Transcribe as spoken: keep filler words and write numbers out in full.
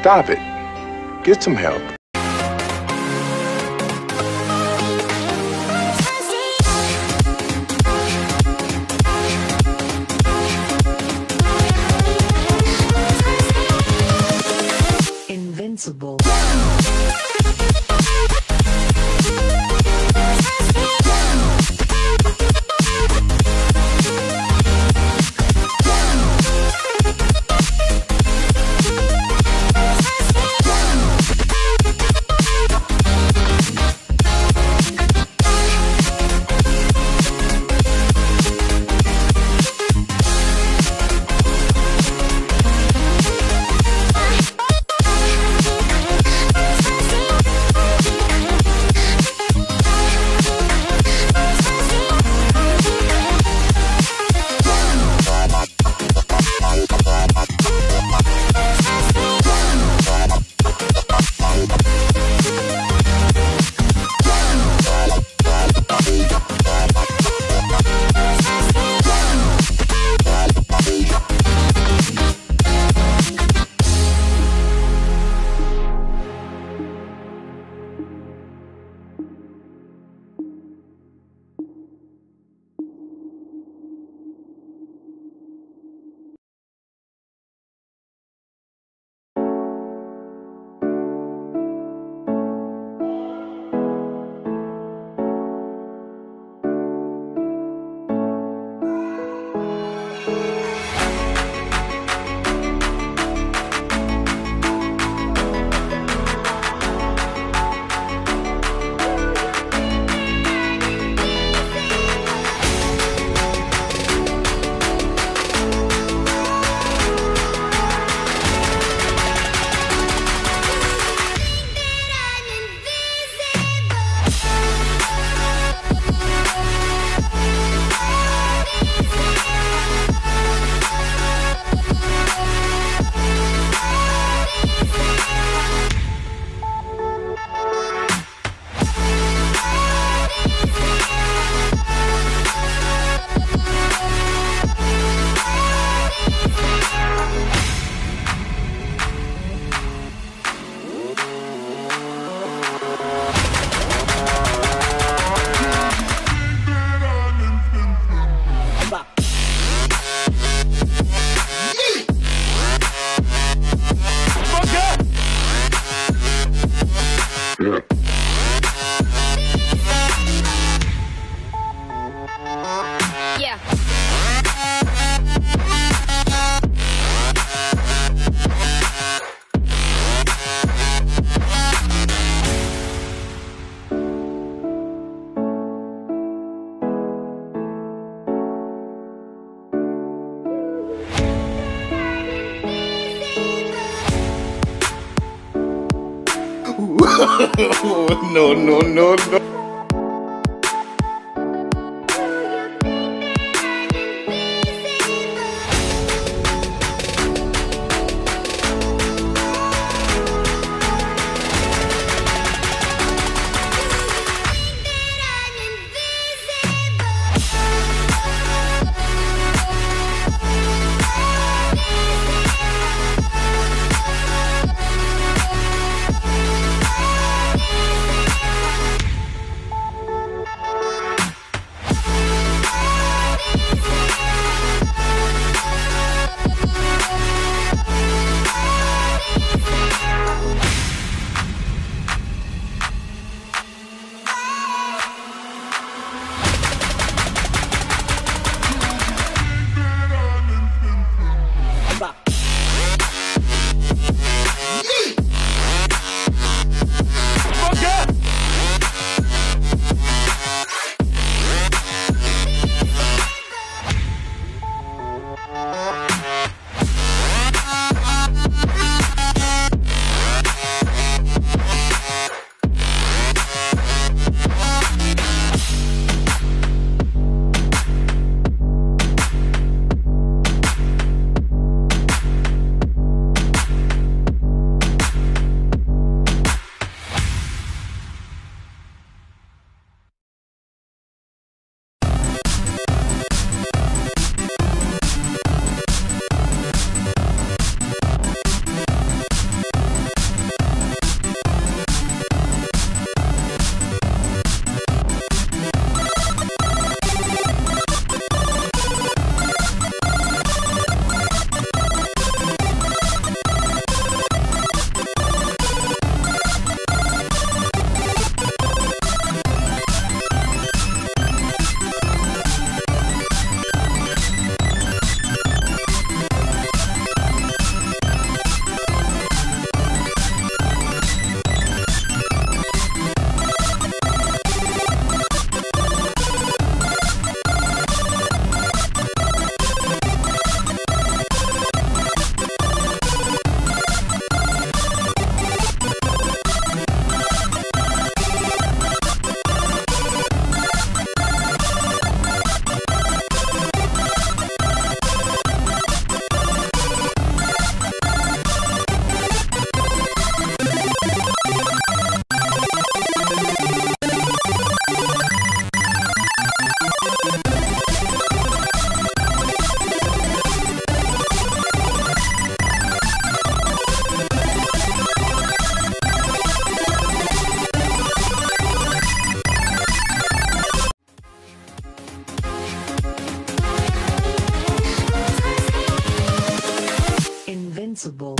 Stop it. Get some help. Invincible. Oh, no, no, no, no. sensible.